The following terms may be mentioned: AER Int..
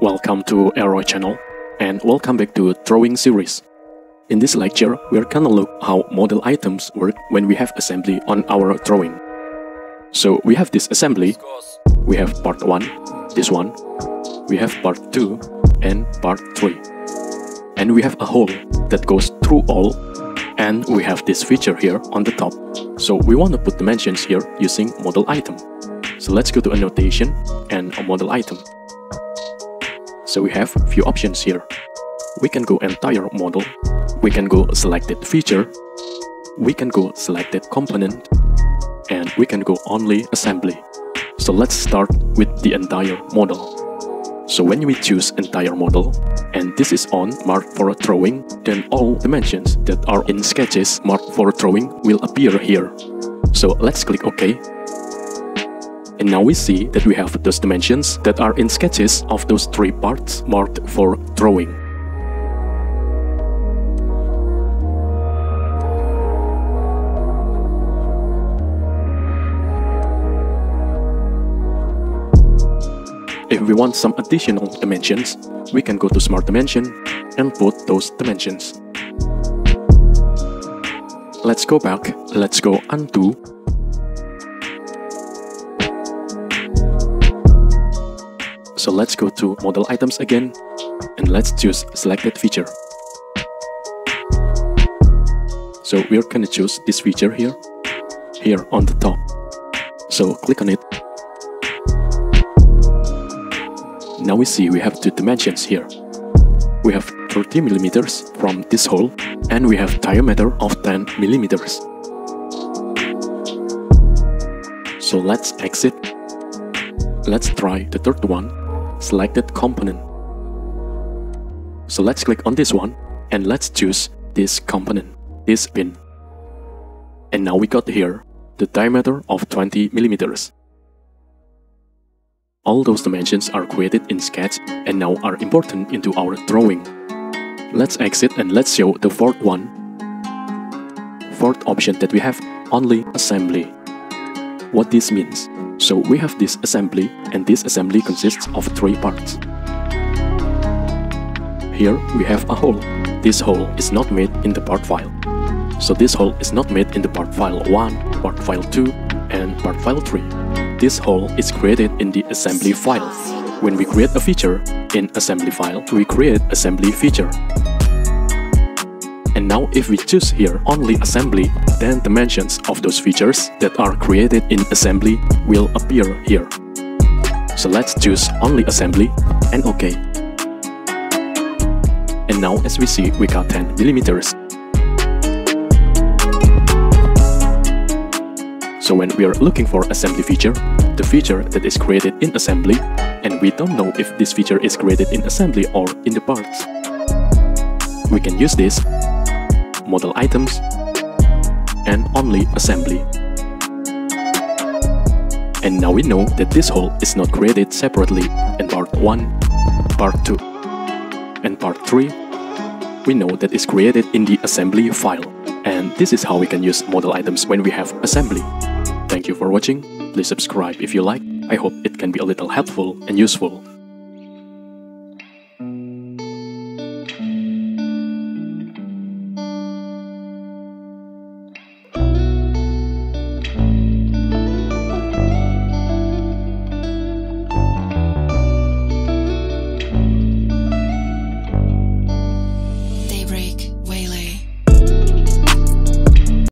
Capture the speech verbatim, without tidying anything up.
Welcome to A E R channel and welcome back to drawing series. In this lecture, we're gonna look how model items work when we have assembly on our drawing. So we have this assembly, we have part one, this one, we have part two and part three. And we have a hole that goes through all, and we have this feature here on the top. So we want to put dimensions here using model item. So let's go to annotation and a model item. So we have few options here. We can go entire model, we can go selected feature, we can go selected component, and we can go only assembly. So let's start with the entire model. So when we choose entire model, and this is on marked for a drawing, then all dimensions that are in sketches marked for a drawing will appear here. So let's click OK. And now we see that we have those dimensions that are in sketches of those three parts marked for drawing. If we want some additional dimensions, we can go to Smart Dimension and put those dimensions. Let's go back, let's go undo. So let's go to model items again, and let's choose selected feature. So we're gonna choose this feature here, here on the top. So click on it. Now we see we have two dimensions here. We have thirty millimeters from this hole, and we have diameter of ten millimeters. So let's exit. Let's try the third one. Selected component. So let's click on this one and let's choose this component, this pin. And now we got here the diameter of twenty millimeters. All those dimensions are created in sketch and now are important into our drawing. Let's exit and let's show the fourth one. Fourth option that we have, only assembly. What this means? So we have this assembly, and this assembly consists of three parts. Here we have a hole. This hole is not made in the part file. So this hole is not made in the part file one, part file two, and part file three. This hole is created in the assembly file. When we create a feature in assembly file, we create assembly feature. And now if we choose here only assembly, then dimensions of those features that are created in assembly will appear here. So let's choose only assembly and OK. And now as we see, we got ten millimeters. So when we are looking for assembly feature, the feature that is created in assembly, and we don't know if this feature is created in assembly or in the parts, we can use this model items and only assembly. And now we know that this hole is not created separately in part one, part two, and part three. We know that it's created in the assembly file. And this is how we can use model items when we have assembly. Thank you for watching. Please subscribe if you like. I hope it can be a little helpful and useful.